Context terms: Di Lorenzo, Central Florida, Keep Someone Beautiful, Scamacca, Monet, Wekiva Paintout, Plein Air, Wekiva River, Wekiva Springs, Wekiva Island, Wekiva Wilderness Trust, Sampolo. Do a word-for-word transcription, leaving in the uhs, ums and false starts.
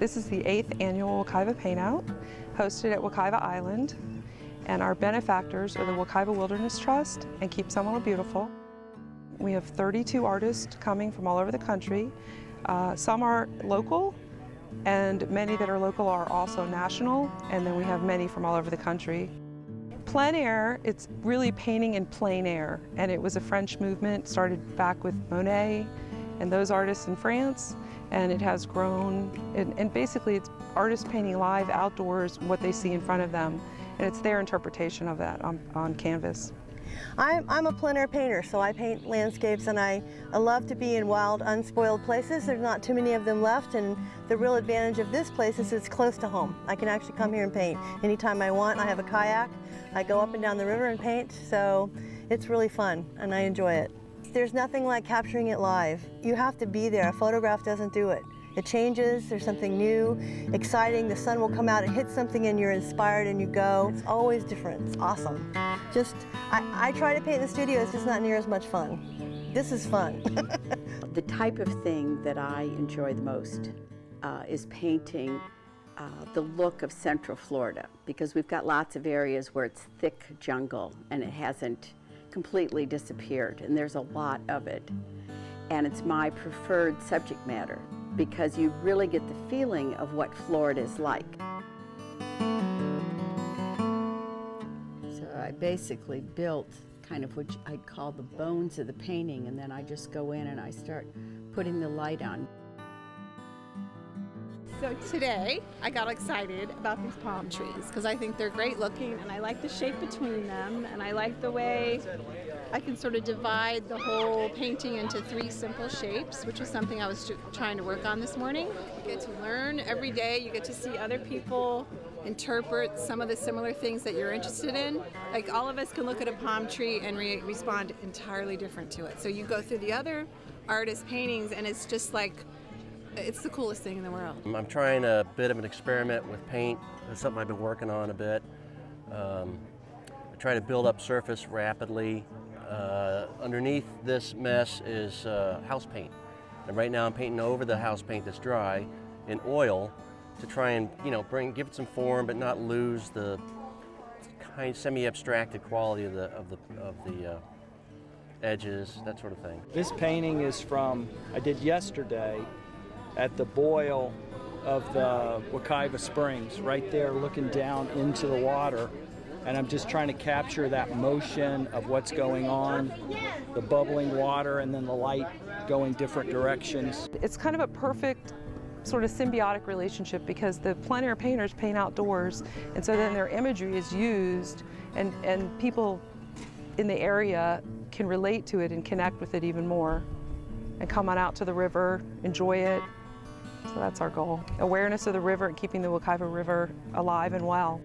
This is the eighth annual Wekiva Paintout, hosted at Wekiva Island, and our benefactors are the Wekiva Wilderness Trust and Keep Someone Beautiful. We have thirty-two artists coming from all over the country. Uh, some are local, and many that are local are also national, and then we have many from all over the country. Plein Air, it's really painting in plain air, and it was a French movement, started back with Monet and those artists in France, and it has grown, and, and basically it's artists painting live outdoors what they see in front of them, and it's their interpretation of that on, on canvas. I'm, I'm a plein air painter, so I paint landscapes, and I, I love to be in wild, unspoiled places. There's not too many of them left, and the real advantage of this place is it's close to home. I can actually come here and paint anytime I want. I have a kayak. I go up and down the river and paint, so it's really fun, and I enjoy it. There's nothing like capturing it live. You have to be there. A photograph doesn't do it. It changes, there's something new, exciting, the sun will come out, it hits something and you're inspired and you go. It's always different, it's awesome. Just, I, I try to paint in the studio, it's just not near as much fun. This is fun. The type of thing that I enjoy the most uh, is painting uh, the look of Central Florida, because we've got lots of areas where it's thick jungle and it hasn't completely disappeared, and there's a lot of it. And it's my preferred subject matter, because you really get the feeling of what Florida is like. So I basically built kind of what I'd call the bones of the painting, and then I just go in and I start putting the light on. So today I got excited about these palm trees because I think they're great looking, and I like the shape between them, and I like the way I can sort of divide the whole painting into three simple shapes, which is something I was trying to work on this morning. You get to learn every day. You get to see other people interpret some of the similar things that you're interested in. Like, all of us can look at a palm tree and re respond entirely different to it. So you go through the other artists' paintings, and it's just like, it's the coolest thing in the world. I'm trying a bit of an experiment with paint. It's something I've been working on a bit. Um, I try to build up surface rapidly. Uh, underneath this mess is uh, house paint, and right now I'm painting over the house paint that's dry in oil to try and, you know, bring give it some form but not lose the kind of semi-abstracted quality of the of the of the uh, edges, that sort of thing. This painting is from I did yesterday at the boil of the Wekiva Springs, right there, looking down into the water. And I'm just trying to capture that motion of what's going on, the bubbling water and then the light going different directions. It's kind of a perfect sort of symbiotic relationship, because the plein air painters paint outdoors, and so then their imagery is used, and, and people in the area can relate to it and connect with it even more and come on out to the river, enjoy it. So that's our goal. Awareness of the river and keeping the Wekiva River alive and well.